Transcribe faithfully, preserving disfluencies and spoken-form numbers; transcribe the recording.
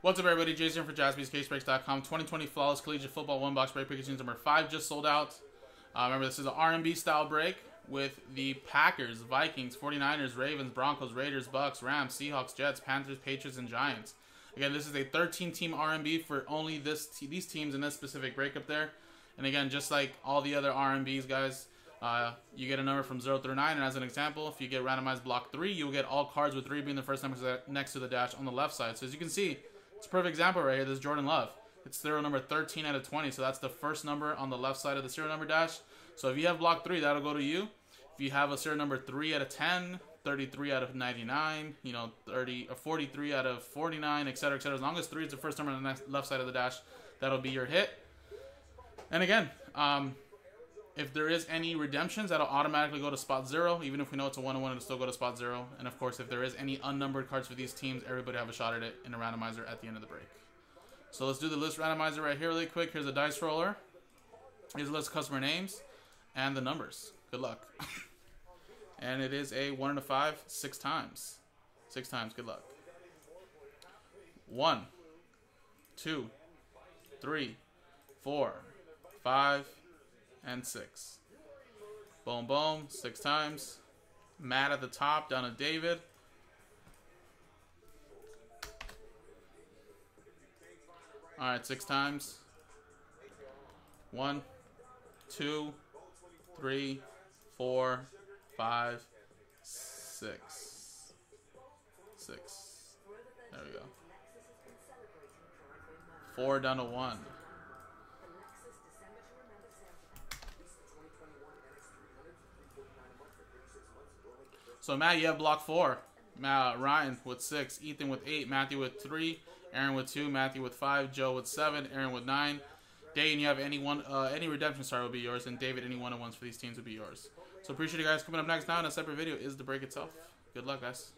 What's up, everybody? Jason for Jaspys Case Breaks dot com. twenty twenty Flawless Collegiate Football One Box Break Pickages number five just sold out. Uh, remember, this is an R M B style break with the Packers, Vikings, forty-niners, Ravens, Broncos, Raiders, Bucks, Rams, Seahawks, Jets, Panthers, Patriots, and Giants. Again, this is a thirteen team R M B for only this te these teams in this specific break up there. And again, just like all the other R M Bs, guys, uh, you get a number from zero through nine. And as an example, if you get randomized block three, you'll get all cards with three being the first number next to the dash on the left side. So as you can see, it's a perfect example right here. This is Jordan Love. It's serial number thirteen out of twenty. So that's the first number on the left side of the serial number dash. So if you have block three, that'll go to you. If you have a serial number three out of ten, thirty-three out of ninety-nine, you know, thirty, or forty-three out of forty-nine, et cetera, et cetera. As long as three is the first number on the next left side of the dash, that'll be your hit. And again, um, if there is any redemptions, that'll automatically go to spot zero. Even if we know it's a one oh one, it'll still go to spot zero. And of course, if there is any unnumbered cards for these teams, everybody have a shot at it in a randomizer at the end of the break. So let's do the list randomizer right here really quick. Here's a dice roller. Here's a list of customer names and the numbers. Good luck. And it is a one and a five, six times. Six times, good luck. One, two, three, four, five, and six. Boom, boom, six times. Matt at the top, down to David. All right, six times. One, two, three, four, five, six. Six. There we go. Four down to one. So Matt, you have block four. Matt, Ryan with six, Ethan with eight, Matthew with three, Aaron with two, Matthew with five, Joe with seven, Aaron with nine. Dayton, you have any one, uh, any redemption star will be yours, and David, any one on ones for these teams will be yours. So appreciate you guys coming up next. Now in a separate video is the break itself. Good luck, guys.